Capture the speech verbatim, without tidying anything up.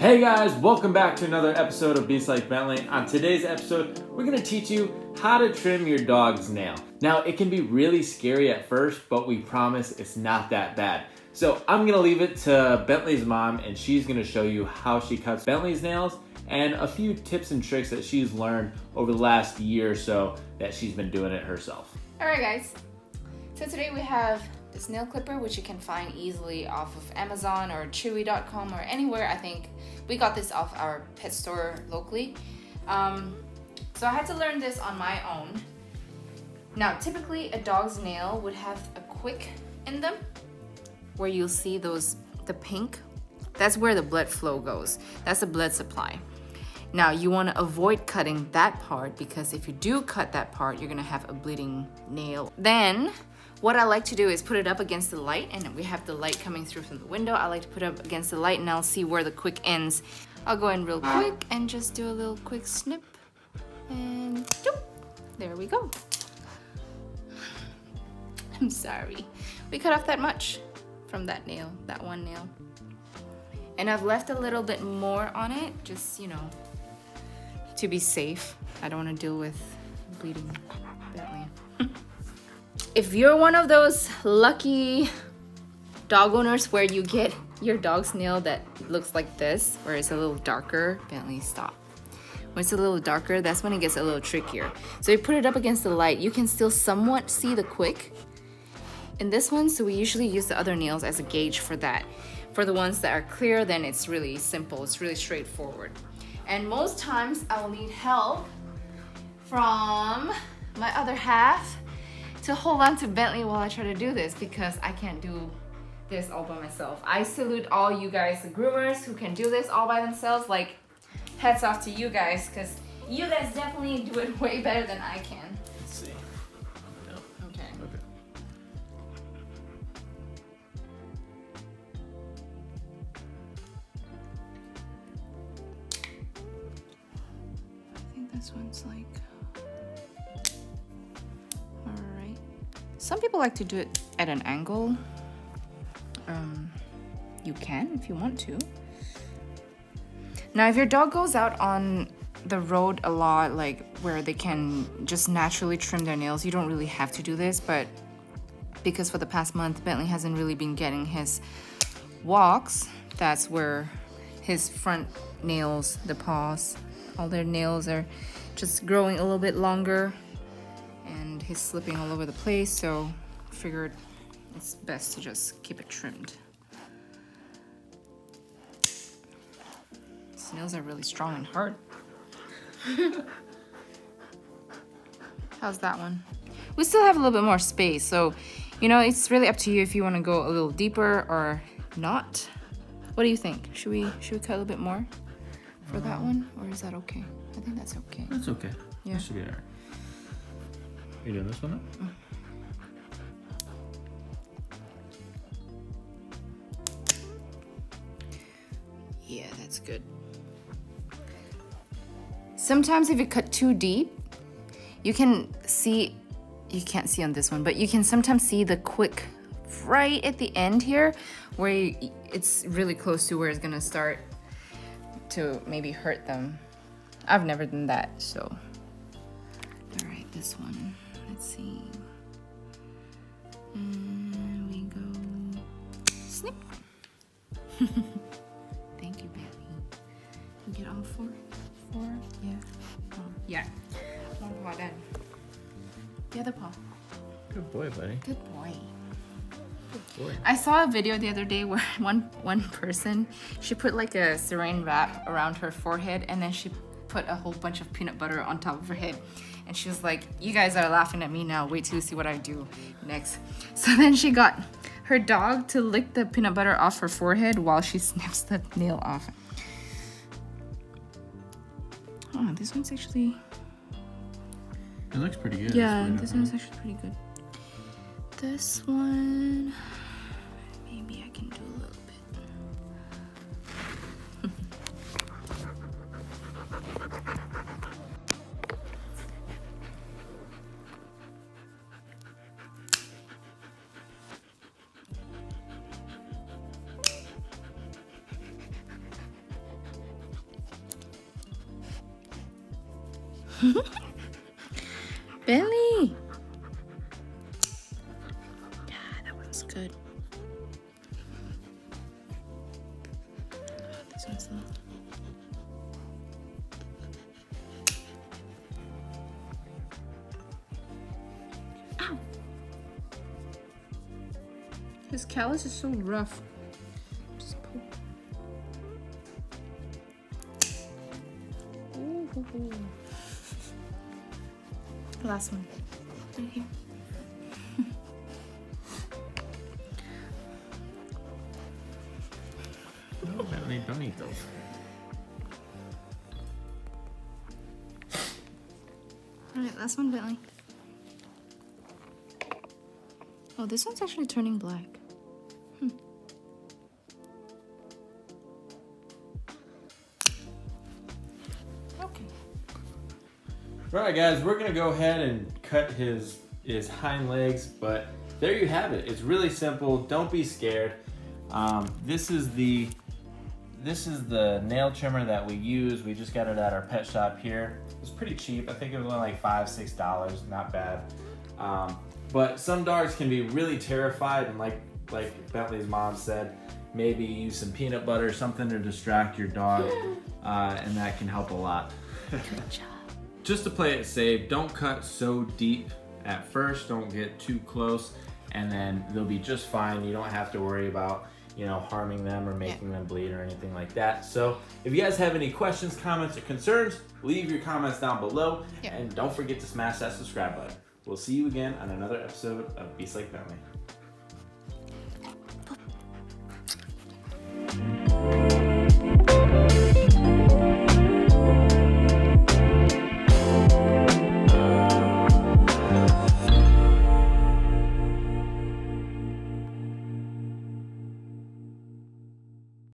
Hey guys, welcome back to another episode of Beast Like Bentley. On today's episode, we're gonna teach you how to trim your dog's nail. Now, it can be really scary at first, but we promise it's not that bad. So I'm gonna leave it to Bentley's mom, and she's gonna show you how she cuts Bentley's nails and a few tips and tricks that she's learned over the last year or so that she's been doing it herself. All right guys, so today we have this nail clipper, which you can find easily off of Amazon or Chewy dot com or anywhere. I think we got this off our pet store locally. Um, so I had to learn this on my own. Now, typically a dog's nail would have a quick in them where you'll see those, the pink, that's where the blood flow goes. That's the blood supply. Now you want to avoid cutting that part, because if you do cut that part, you're going to have a bleeding nail. Then what I like to do is put it up against the light, and we have the light coming through from the window. I like to put it up against the light and I'll see where the quick ends. I'll go in real quick and just do a little quick snip, and doop, there we go. I'm sorry, we cut off that much from that nail, that one nail. And I've left a little bit more on it, just, you know, to be safe. I don't want to deal with bleeding Bentley. If you're one of those lucky dog owners where you get your dog's nail that looks like this, where it's a little darker, Bentley, stop. When it's a little darker, that's when it gets a little trickier. So you put it up against the light, you can still somewhat see the quick in this one, so we usually use the other nails as a gauge for that. For the ones that are clear, then it's really simple, it's really straightforward. And most times I will need help from my other half to hold on to Bentley while I try to do this, because I can't do this all by myself. I salute all you guys, the groomers, who can do this all by themselves. Like, hats off to you guys, because you guys definitely do it way better than I can. Let's see. No. Okay. Okay. I think this one's like... Some people like to do it at an angle. Um, you can if you want to. Now, if your dog goes out on the road a lot, like where they can just naturally trim their nails, you don't really have to do this, but because for the past month, Bentley hasn't really been getting his walks, that's where his front nails, the paws, all their nails are just growing a little bit longer. He's slipping all over the place, so figured it's best to just keep it trimmed. His nails are really strong and hard. How's that one? We still have a little bit more space, so you know, it's really up to you if you want to go a little deeper or not. What do you think? Should we should we cut a little bit more for um, that one, or is that okay? I think that's okay. That's okay. Yeah, that should be alright. Are you doing this one now? Yeah, that's good. Sometimes if you cut too deep, you can see, you can't see on this one, but you can sometimes see the quick right at the end here, where you, it's really close to where it's gonna start to maybe hurt them. I've never done that, so. All right, this one. Let's see, and we go snip. Thank you, Bentley. You get all four? Four? Yeah. Oh, yeah. One paw done. The other paw. Good boy, buddy. Good boy. Good boy. I saw a video the other day where one one person, she put like a saran wrap around her forehead, and then she put a whole bunch of peanut butter on top of her head. And she was like, you guys are laughing at me now, wait till you see what I do next. So then she got her dog to lick the peanut butter off her forehead while she snips the nail off. Oh, this one's actually... It looks pretty good. Yeah, this one's actually pretty good. This one... Maybe I can do a little bit. Bentley! Yeah, that one's good. Oh, this one's not. Ow! His callus is so rough. Ooh. Last one. Right here. No, Bentley, don't eat those. Alright, last one, Bentley. Oh, this one's actually turning black. Hmm. All right, guys, we're gonna go ahead and cut his his hind legs, but there you have it. It's really simple. Don't be scared. Um, this is the this is the nail trimmer that we use. We just got it at our pet shop here. It's pretty cheap. I think it was only like five, six dollars. Not bad. Um, but some dogs can be really terrified, and like like Bentley's mom said, maybe use some peanut butter or something to distract your dog, uh, and that can help a lot. Good job. Just to play it safe, don't cut so deep at first, don't get too close, and then they'll be just fine. You don't have to worry about, you know, harming them or making them bleed or anything like that. So if you guys have any questions, comments, or concerns, leave your comments down below, yeah. And don't forget to smash that subscribe button. We'll see you again on another episode of Beast Like Bentley.